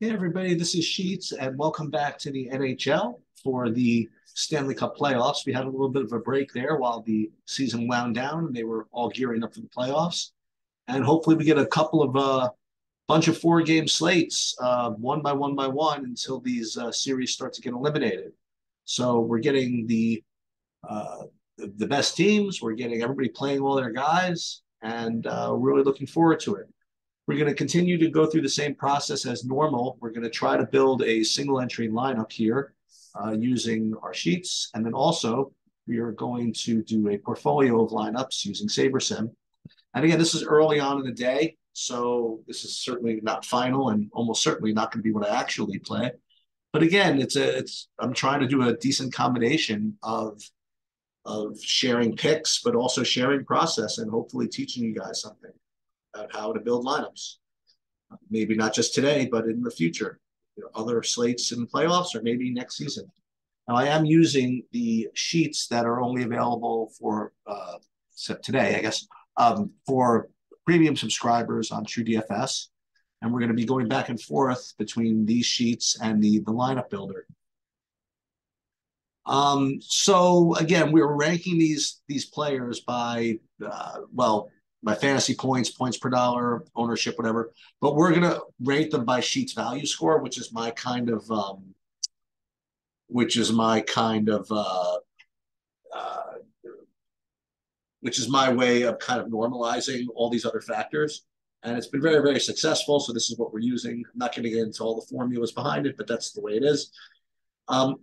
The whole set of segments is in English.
Hey everybody, this is Sheets and welcome back to the NHL for the Stanley Cup playoffs. We had a little bit of a break there while the season wound down and they were all gearing up for the playoffs. And hopefully we get a couple of bunch of four-game slates, one by one until these series start to get eliminated. So we're getting the best teams, we're getting everybody playing all their guys, and really looking forward to it. We're going to continue to go through the same process as normal. We're going to try to build a single entry lineup here using our sheets. And then also we are going to do a portfolio of lineups using SaberSim. And again, this is early on in the day, so this is certainly not final and almost certainly not going to be what I actually play. But again, I'm trying to do a decent combination of sharing picks, but also sharing process and hopefully teaching you guys something about how to build lineups. Maybe not just today, but in the future, you know, other slates in playoffs or maybe next season. Now, I am using the sheets that are only available for today, I guess, for premium subscribers on TrueDFS. And we're going to be going back and forth between these sheets and the lineup builder. So again, we're ranking these players by, by fantasy points per dollar, ownership, whatever. But we're going to rate them by Sheets value score, which is my kind of, which is my way of kind of normalizing all these other factors. And it's been very, very successful. So this is what we're using. I'm not going to get into all the formulas behind it, but that's the way it is.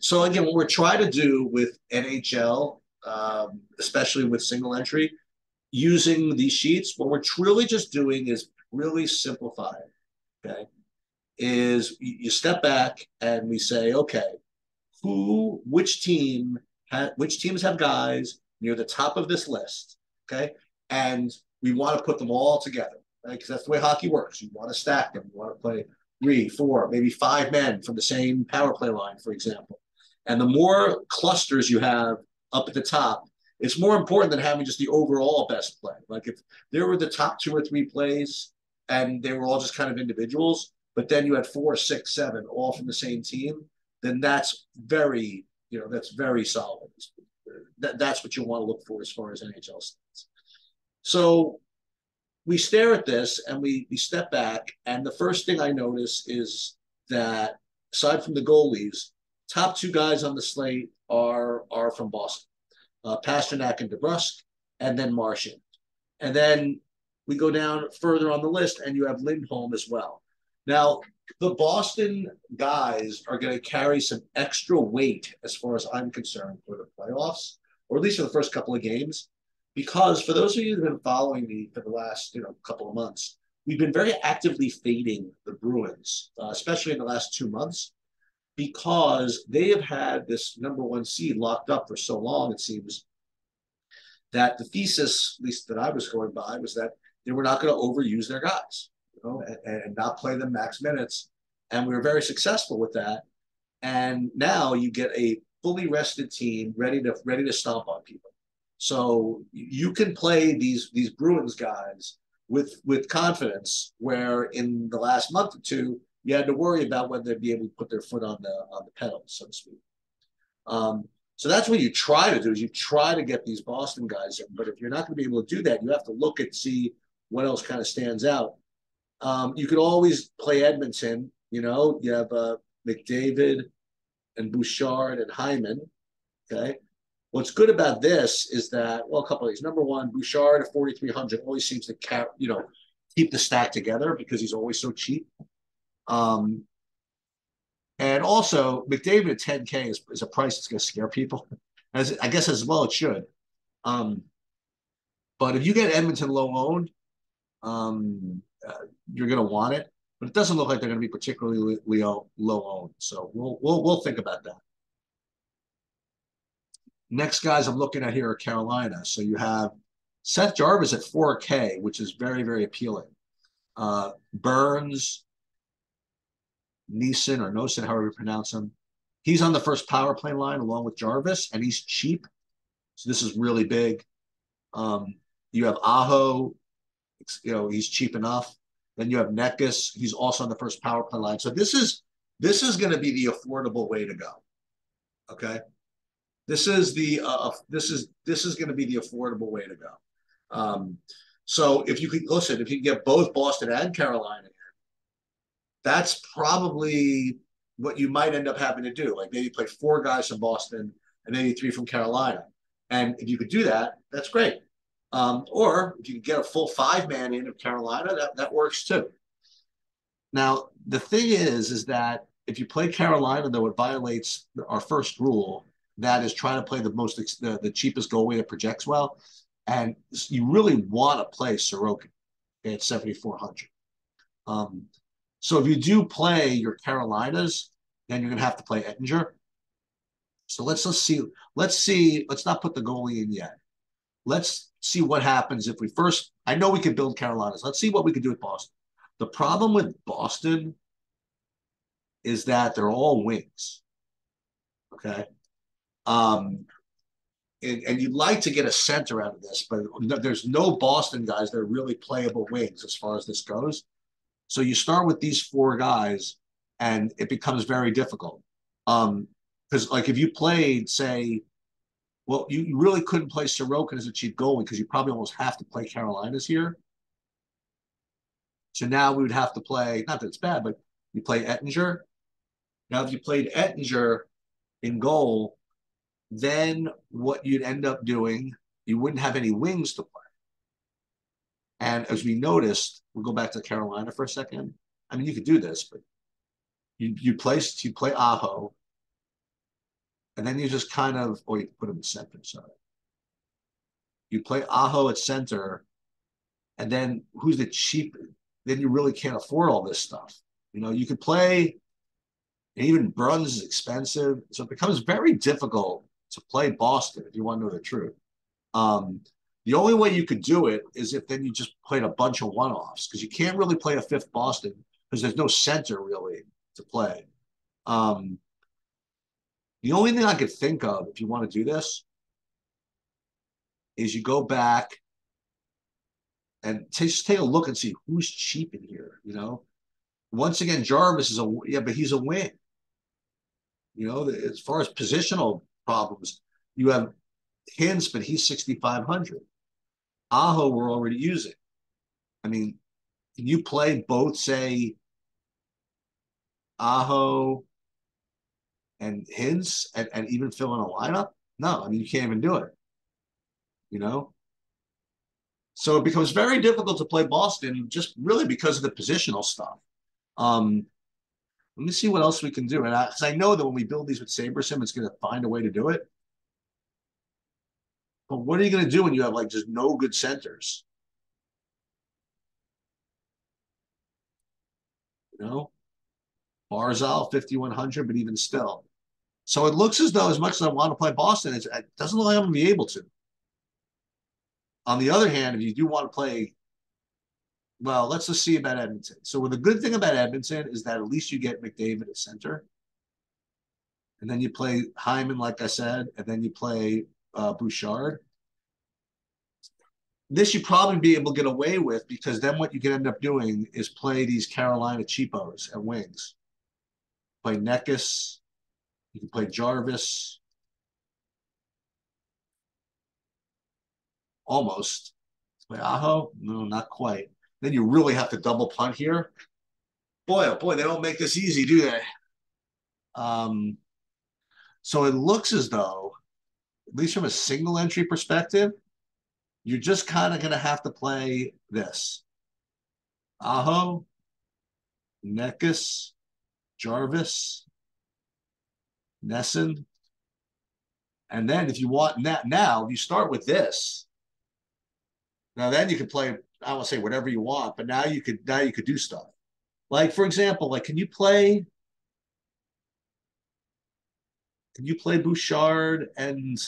So again, what we're trying to do with NHL, especially with single entry, using these sheets, what we're truly just doing is really simplifying, okay? Is you step back and we say, okay, which teams have guys near the top of this list, okay? And we want to put them all together, right? Because that's the way hockey works. You want to stack them. You want to play 3, 4, maybe 5 men from the same power play line, for example. And the more clusters you have up at the top, it's more important than having just the overall best play. Like if there were the top 2 or 3 plays and they were all just kind of individuals, but then you had 4, 6, 7 all from the same team, then that's very, you know, that's very solid. That's what you want to look for as far as NHL stats. So we stare at this and we step back. And the first thing I notice is that aside from the goalies, top 2 guys on the slate are from Boston. Pasternak and DeBrusque, and then Martian. And then we go down further on the list, and you have Lindholm as well. Now, the Boston guys are going to carry some extra weight, as far as I'm concerned, for the playoffs, or at least for the first couple of games, because for those of you who have been following me for the last couple of months, we've been very actively fading the Bruins, especially in the last 2 months, because they have had this #1 seed locked up for so long, it seems, that the thesis, at least that I was going by, was that they were not going to overuse their guys, and not play them max minutes. And we were very successful with that. And now you get a fully rested team ready to stomp on people. So you can play these Bruins guys with confidence, where in the last month or two, you had to worry about whether they'd be able to put their foot on the pedal, so to speak. So that's what you try to do, is you try to get these Boston guys in. But if you're not going to be able to do that, you have to look and see what else kind of stands out. You could always play Edmonton. You have McDavid and Bouchard and Hyman, okay? What's good about this is that, well, a couple of these. #1, Bouchard at 4,300 always seems to keep the stack together because he's always so cheap. And also McDavid at 10K is a price that's going to scare people, as well it should. But if you get Edmonton low owned, you're going to want it, but it doesn't look like they're going to be particularly low owned. So we'll think about that. Next guys I'm looking at here are Carolina. So you have Seth Jarvis at 4K, which is very, very appealing. Burns, Noesen or Noesen, however you pronounce him. He's on the first power play line along with Jarvis, and he's cheap. So this is really big. You have Aho, he's cheap enough. Then you have Nečas. He's also on the first power play line. So this is going to be the affordable way to go. Okay, this is going to be the affordable way to go. So if you could listen, if you can get both Boston and Carolina in, that's probably what you might end up having to do. Like maybe play four guys from Boston and maybe three from Carolina. And if you could do that, that's great. Or if you can get a full five-man in of Carolina, that works too. Now, the thing is that if you play Carolina, though, it violates our first rule, that is trying to play the cheapest goalie that projects well. And you really want to play Sorokin at 7,400. So if you do play your Carolinas, then you're going to have to play Ettinger. So let's not put the goalie in yet. Let's see what happens if we first. I know we can build Carolinas. Let's see what we can do with Boston. The problem with Boston is that they're all wings. Okay. And you'd like to get a center out of this, but there's no Boston guys that are really playable wings as far as this goes. So you start with these four guys, and it becomes very difficult. Because, like, if you played, say, well, you really couldn't play Sorokin as a cheap goalie because you probably almost have to play Carolinas here. So now we would have to play, not that it's bad, but you play Ettinger. Now, if you played Ettinger in goal, then what you'd end up doing, you wouldn't have any wings to play. And as we noticed, we'll go back to Carolina for a second. I mean, you could do this, but you play Aho, and then you just kind of, or you put him in center, sorry. You play Aho at center, and then who's the cheap? Then you really can't afford all this stuff. You know, you could play, and even Bruns is expensive. So it becomes very difficult to play Boston if you want to know the truth. The only way you could do it is if then you just played a bunch of one-offs, because you can't really play a fifth Boston because there's no center really to play. The only thing I could think of, if you want to do this, is you go back and just take a look and see who's cheap in here, you know? Once again, Jarvis is but he's a wing. You know, as far as positional problems, you have Hintz, but he's 6,500. Aho, we're already using. I mean, can you play both, say, Aho and Hintz and even fill in a lineup? No, I mean, you can't even do it, you know? So it becomes very difficult to play Boston just really because of the positional stuff. Let me see what else we can do. And I know that when we build these with SaberSim, it's going to find a way to do it. But what are you going to do when you have, like, just no good centers? You know? Barzal, 5,100, but even still. So it looks as though, as much as I want to play Boston, it doesn't look like I'm going to be able to. On the other hand, if you do want to play, well, let's just see about Edmonton. So well, the good thing about Edmonton is that at least you get McDavid at center. And then you play Hyman, like I said, and then you play Bouchard. This you probably be able to get away with, because then what you can end up doing is play these Carolina cheapos at wings. Play Nečas. You can play Jarvis. Almost. Play Aho? No, not quite. Then you really have to double punt here. Boy, oh boy, they don't make this easy, do they? So it looks as though, at least from a single entry perspective, you're just kind of going to have to play this. Aho, Nečas, Jarvis, Noesen. And then if you want that now, you start with this. Now then you can play, I will say whatever you want, but now you could do stuff. Like, for example, like, can you play Bouchard? And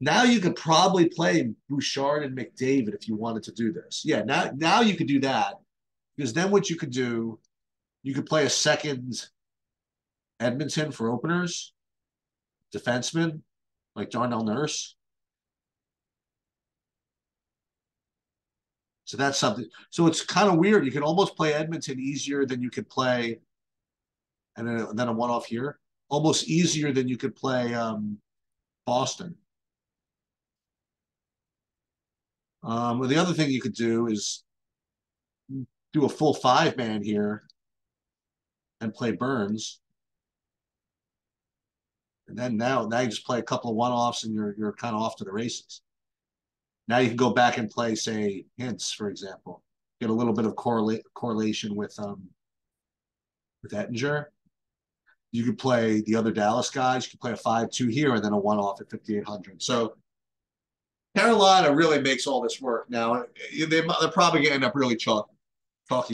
now you could probably play Bouchard and McDavid if you wanted to do this. Yeah, now you could do that, because then what you could do, you could play a second Edmonton for openers, defenseman, like Darnell Nurse. So that's something. So it's kind of weird. You can almost play Edmonton easier than you could play, and then a one-off here, almost easier than you could play Boston. Well, the other thing you could do is do a full five-man here and play Burns. And then now you just play a couple of one-offs and you're kind of off to the races. Now you can go back and play, say, Hintz, for example. Get a little bit of correlation with Ettinger. You could play the other Dallas guys. You could play a 5-2 here and then a one-off at 5,800. So Carolina really makes all this work. Now, they're probably going to end up really chalky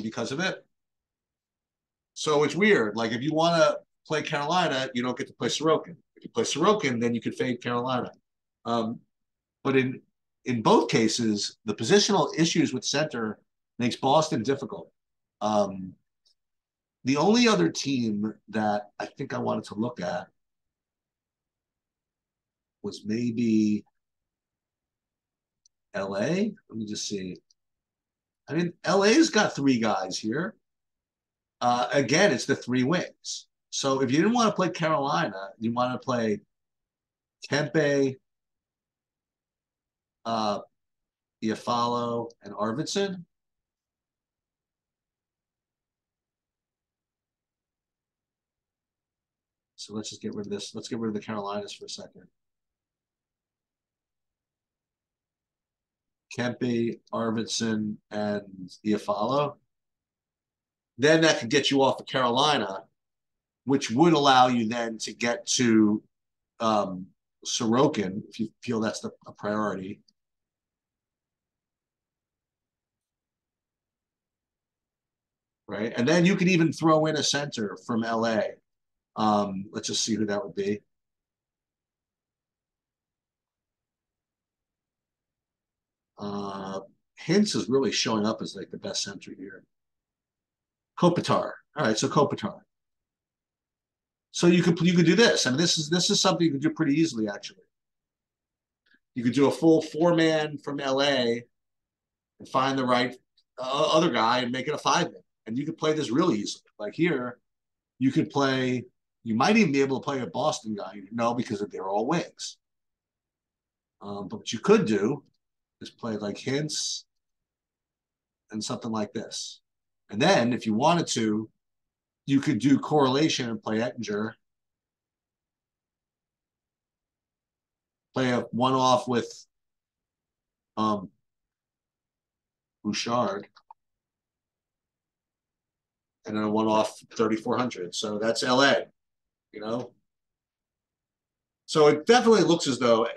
because of it. So it's weird. Like, if you want to play Carolina, you don't get to play Sorokin. If you play Sorokin, then you could fade Carolina. But in both cases, the positional issues with center makes Boston difficult. The only other team that I think I wanted to look at was maybe LA. Let me just see. I mean, LA's got three guys here. Again, it's the three wings. So if you didn't want to play Carolina, you want to play Kempe, Iafalo, and Arvidsson. So let's just get rid of this. Let's get rid of the Carolinas for a second. Kempe, Arvidsson, and Iafalo. Then that could get you off of Carolina, which would allow you then to get to Sorokin if you feel that's a priority. Right? And then you could even throw in a center from LA. Let's just see who that would be. Hintz is really showing up as like the best center here. Kopitar. All right, so Kopitar. So you could do this. I mean, this is something you could do pretty easily, actually. You could do a full four-man from LA and find the right other guy and make it a five-man. And you could play this really easily. Like here, you could play, you might even be able to play a Boston guy, you know, because they're all wings. But what you could do is play like Hintz and something like this. And then if you wanted to, you could do correlation and play Ettinger. Play a one-off with Bouchard. And then a one-off 3,400. So that's LA, you know? So it definitely looks as though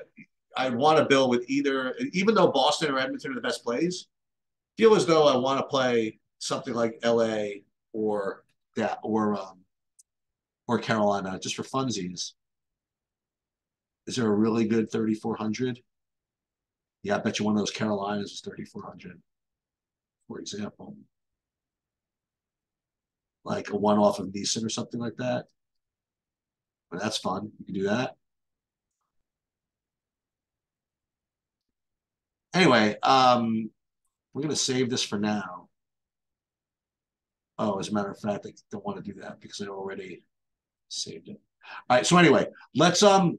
I want to build with either, even though Boston or Edmonton are the best plays, feel as though I want to play something like LA or that or Carolina just for funsies. Is there a really good 3,400? Yeah, I bet you one of those Carolinas is 3,400, for example. Like a one-off of Noesen or something like that. But that's fun. You can do that. Anyway, we're going to save this for now. Oh, as a matter of fact, I don't want to do that because I already saved it. All right. So anyway, let's go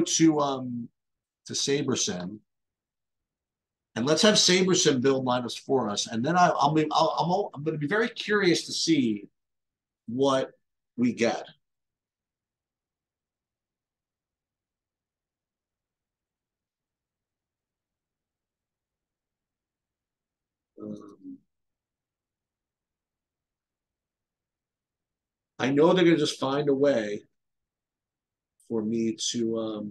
to SaberSim, and let's have SaberSim build lineups for us. And then I'm going to be very curious to see what we get. I know they're going to just find a way for me to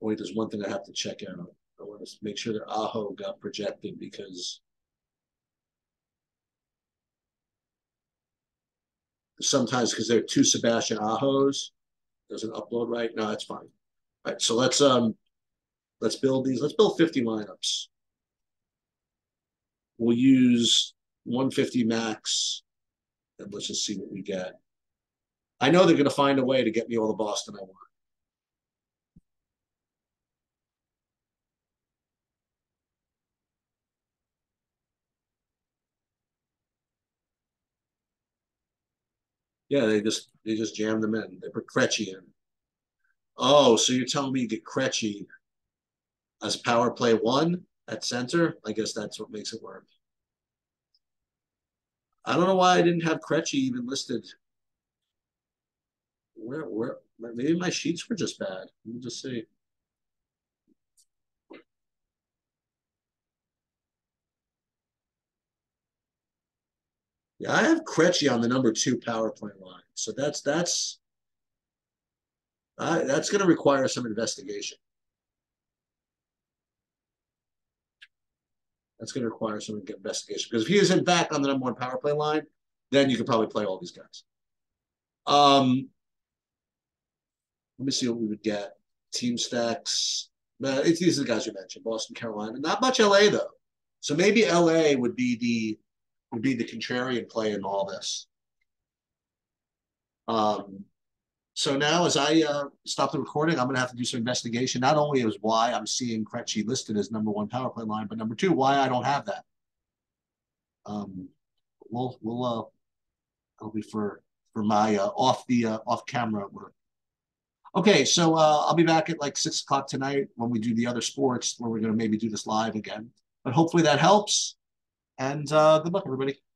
wait, there's one thing I have to check out. I want to make sure that Aho got projected because sometimes because there are two Sebastian Ahos, doesn't upload right. No, that's fine. All right, so let's build these. Let's build 50 lineups. We'll use 150 max, and let's just see what we get. I know they're going to find a way to get me all the Boston I want. Yeah, they just jammed him in. They put Krejčí in. Oh, so you're telling me get Krejčí as power play one at center? I guess that's what makes it work. I don't know why I didn't have Krejčí even listed. Where maybe my sheets were just bad. Let me just see. Yeah, I have Krejčí on the #2 power play line. So that's going to require some investigation. That's going to require some investigation. Because if he isn't back on the #1 power play line, then you could probably play all these guys. Let me see what we would get. Team stacks. Nah, these are the guys you mentioned. Boston, Carolina. Not much LA, though. So maybe LA would be the contrarian play in all this. So now as I stop the recording, I'm going to have to do some investigation. Not only is why I'm seeing Krejčí listed as #1 power play line, but #2, why I don't have that. That'll be for my off camera work. Okay, so I'll be back at like 6 o'clock tonight when we do the other sports, where we're going to maybe do this live again. But hopefully that helps. And good luck, everybody.